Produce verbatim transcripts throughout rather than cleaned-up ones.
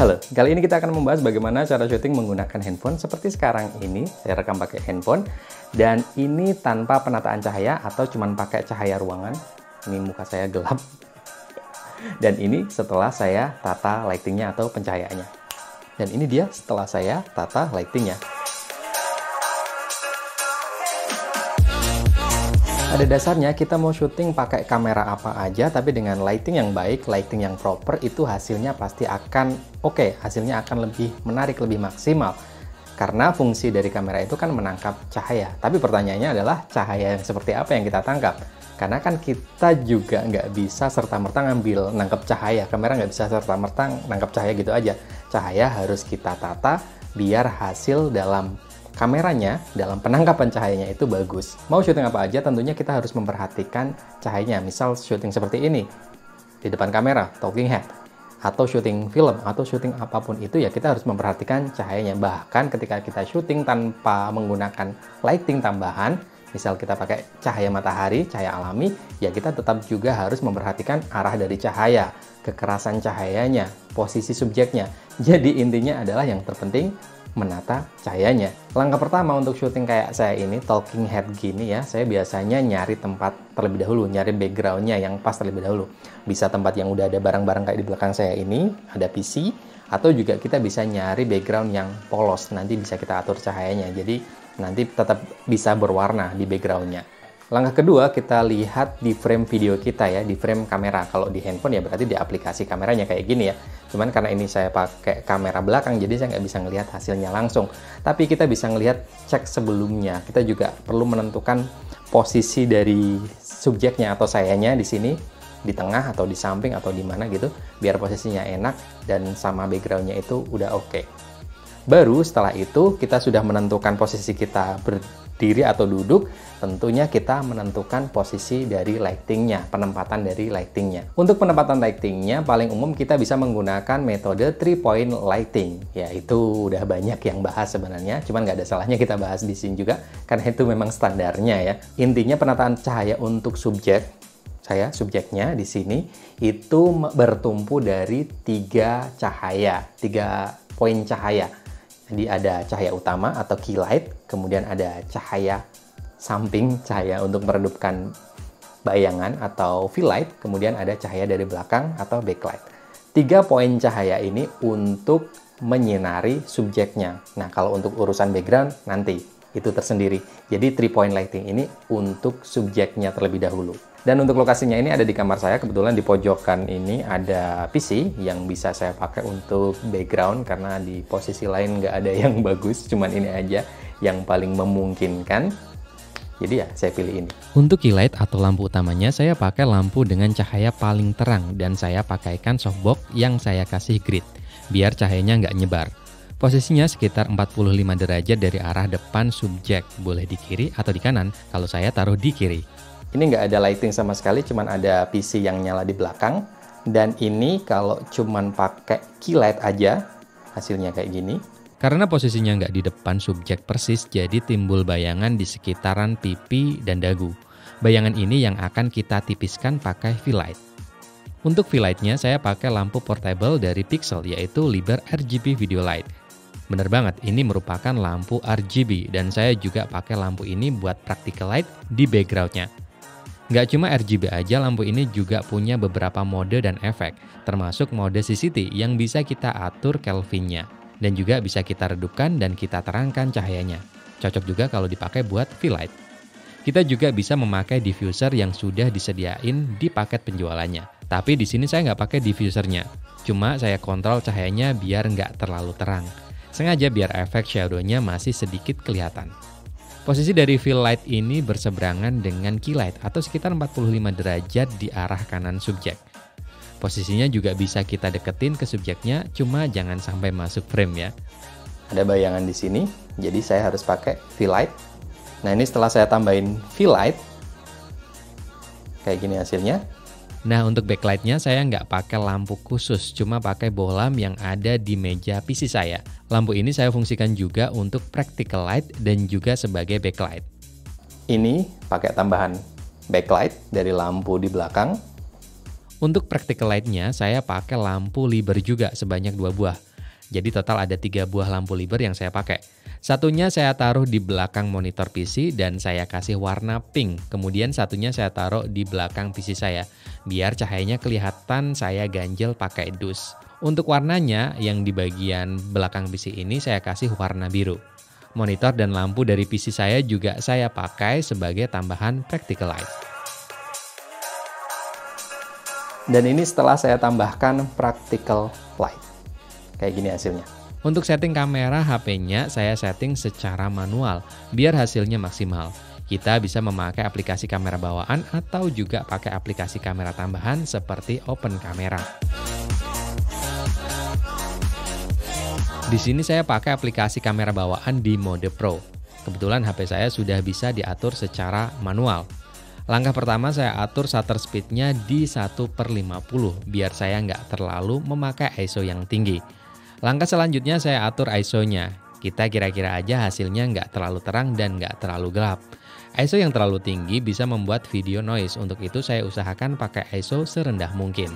Halo, kali ini kita akan membahas bagaimana cara syuting menggunakan handphone seperti sekarang ini. Saya rekam pakai handphone dan ini tanpa penataan cahaya atau cuman pakai cahaya ruangan. Ini muka saya gelap. Dan ini setelah saya tata lightingnya atau pencahayaannya. Dan ini dia setelah saya tata lightingnya. Pada dasarnya kita mau syuting pakai kamera apa aja, tapi dengan lighting yang baik, lighting yang proper, itu hasilnya pasti akan oke, okay, hasilnya akan lebih menarik, lebih maksimal. Karena fungsi dari kamera itu kan menangkap cahaya. Tapi pertanyaannya adalah cahaya yang seperti apa yang kita tangkap? Karena kan kita juga nggak bisa serta-merta ngambil nangkap cahaya. Kamera nggak bisa serta-merta nangkap cahaya gitu aja. Cahaya harus kita tata biar hasil dalam kameranya, dalam penangkapan cahayanya itu bagus. Mau syuting apa aja tentunya kita harus memperhatikan cahayanya. Misal syuting seperti ini, di depan kamera, talking head, atau syuting film, atau syuting apapun itu ya kita harus memperhatikan cahayanya. Bahkan ketika kita syuting tanpa menggunakan lighting tambahan, misal kita pakai cahaya matahari, cahaya alami, ya kita tetap juga harus memperhatikan arah dari cahaya, kekerasan cahayanya, posisi subjeknya. Jadi intinya adalah yang terpenting menata cahayanya. Langkah pertama untuk syuting kayak saya ini, talking head gini ya, saya biasanya nyari tempat terlebih dahulu, nyari backgroundnya yang pas terlebih dahulu. Bisa tempat yang udah ada barang-barang kayak di belakang saya ini, ada P C, atau juga kita bisa nyari background yang polos, nanti bisa kita atur cahayanya, jadi nanti tetap bisa berwarna di backgroundnya. Langkah kedua, kita lihat di frame video kita ya, di frame kamera. Kalau di handphone ya berarti di aplikasi kameranya kayak gini ya. Cuman karena ini saya pakai kamera belakang, jadi saya nggak bisa ngelihat hasilnya langsung. Tapi kita bisa ngelihat cek sebelumnya. Kita juga perlu menentukan posisi dari subjeknya atau sayanya di sini, di tengah atau di samping atau di mana gitu, biar posisinya enak dan sama backgroundnya itu udah oke. Okay. Baru setelah itu kita sudah menentukan posisi kita berdiri atau duduk, tentunya kita menentukan posisi dari lightingnya, penempatan dari lightingnya. Untuk penempatan lightingnya paling umum kita bisa menggunakan metode three point lighting, yaitu udah banyak yang bahas sebenarnya, cuman nggak ada salahnya kita bahas di sini juga karena itu memang standarnya ya. Intinya penataan cahaya untuk subjek saya, subjeknya di sini itu bertumpu dari tiga cahaya, tiga poin cahaya. Jadi ada cahaya utama atau key light, kemudian ada cahaya samping, cahaya untuk meredupkan bayangan atau fill light, kemudian ada cahaya dari belakang atau backlight. Tiga poin cahaya ini untuk menyinari subjeknya. Nah, kalau untuk urusan background nanti itu tersendiri. Jadi three point lighting ini untuk subjeknya terlebih dahulu. Dan untuk lokasinya ini ada di kamar saya, kebetulan di pojokan ini ada P C yang bisa saya pakai untuk background karena di posisi lain nggak ada yang bagus, cuman ini aja yang paling memungkinkan. Jadi ya saya pilih ini. Untuk key light atau lampu utamanya saya pakai lampu dengan cahaya paling terang dan saya pakaikan softbox yang saya kasih grid biar cahayanya nggak nyebar. Posisinya sekitar empat puluh lima derajat dari arah depan subjek, boleh di kiri atau di kanan, kalau saya taruh di kiri. Ini nggak ada lighting sama sekali, cuman ada P C yang nyala di belakang. Dan ini kalau cuman pakai key light aja, hasilnya kayak gini. Karena posisinya nggak di depan subjek persis, jadi timbul bayangan di sekitaran pipi dan dagu. Bayangan ini yang akan kita tipiskan pakai fill light. Untuk fill light-nya, saya pakai lampu portable dari Pixel, yaitu Liber R G B Video Light. Bener banget, ini merupakan lampu R G B, dan saya juga pakai lampu ini buat practical light di background-nya. Nggak cuma R G B aja, lampu ini juga punya beberapa mode dan efek, termasuk mode C C T yang bisa kita atur Kelvinnya, dan juga bisa kita redupkan dan kita terangkan cahayanya. Cocok juga kalau dipakai buat fill light. Kita juga bisa memakai diffuser yang sudah disediain di paket penjualannya. Tapi di sini saya nggak pakai diffusernya, cuma saya kontrol cahayanya biar nggak terlalu terang. Sengaja biar efek shadow-nya masih sedikit kelihatan. Posisi dari fill light ini berseberangan dengan key light atau sekitar empat puluh lima derajat di arah kanan subjek. Posisinya juga bisa kita deketin ke subjeknya, cuma jangan sampai masuk frame ya. Ada bayangan di sini, jadi saya harus pakai fill light. Nah ini setelah saya tambahin fill light, kayak gini hasilnya. Nah untuk backlightnya saya nggak pakai lampu khusus, cuma pakai bohlam yang ada di meja P C saya. Lampu ini saya fungsikan juga untuk practical light dan juga sebagai backlight. Ini pakai tambahan backlight dari lampu di belakang. Untuk practical light-nya saya pakai lampu Liber juga sebanyak dua buah. Jadi total ada tiga buah lampu Liber yang saya pakai. Satunya saya taruh di belakang monitor P C dan saya kasih warna pink. Kemudian satunya saya taruh di belakang P C saya, biar cahayanya kelihatan saya ganjel pakai dus. Untuk warnanya yang di bagian belakang P C ini saya kasih warna biru. Monitor dan lampu dari P C saya juga saya pakai sebagai tambahan practical light. Dan ini setelah saya tambahkan practical light. Kayak gini hasilnya. Untuk setting kamera H P-nya saya setting secara manual biar hasilnya maksimal. Kita bisa memakai aplikasi kamera bawaan atau juga pakai aplikasi kamera tambahan seperti Open Camera. Di sini saya pakai aplikasi kamera bawaan di mode Pro. Kebetulan H P saya sudah bisa diatur secara manual. Langkah pertama saya atur shutter speed-nya di satu per lima puluh biar saya nggak terlalu memakai I S O yang tinggi. Langkah selanjutnya saya atur I S O-nya. Kita kira-kira aja hasilnya nggak terlalu terang dan nggak terlalu gelap. I S O yang terlalu tinggi bisa membuat video noise. Untuk itu saya usahakan pakai I S O serendah mungkin.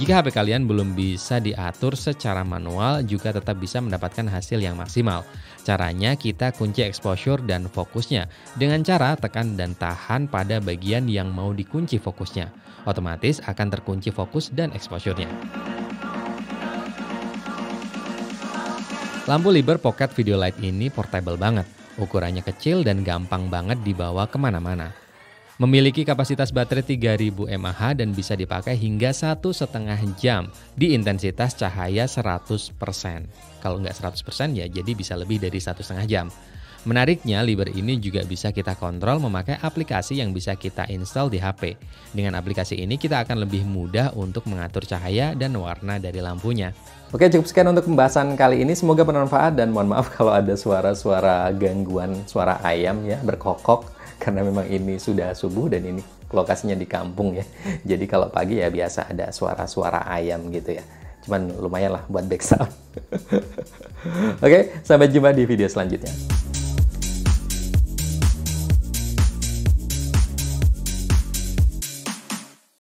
Jika H P kalian belum bisa diatur secara manual, juga tetap bisa mendapatkan hasil yang maksimal. Caranya kita kunci exposure dan fokusnya dengan cara tekan dan tahan pada bagian yang mau dikunci fokusnya. Otomatis akan terkunci fokus dan exposure-nya. Lampu Liber Pocket Video Light ini portable banget. Ukurannya kecil dan gampang banget dibawa kemana-mana. Memiliki kapasitas baterai tiga ribu mAh dan bisa dipakai hingga satu setengah jam di intensitas cahaya seratus persen. Kalau nggak seratus persen ya jadi bisa lebih dari satu setengah jam. Menariknya Liber ini juga bisa kita kontrol memakai aplikasi yang bisa kita install di H P. Dengan aplikasi ini kita akan lebih mudah untuk mengatur cahaya dan warna dari lampunya. Oke, cukup sekian untuk pembahasan kali ini. Semoga bermanfaat dan mohon maaf kalau ada suara-suara gangguan, suara ayam ya berkokok. Karena memang ini sudah subuh dan ini lokasinya di kampung ya. Jadi kalau pagi ya biasa ada suara-suara ayam gitu ya. Cuman lumayan lah buat background. Oke, sampai jumpa di video selanjutnya.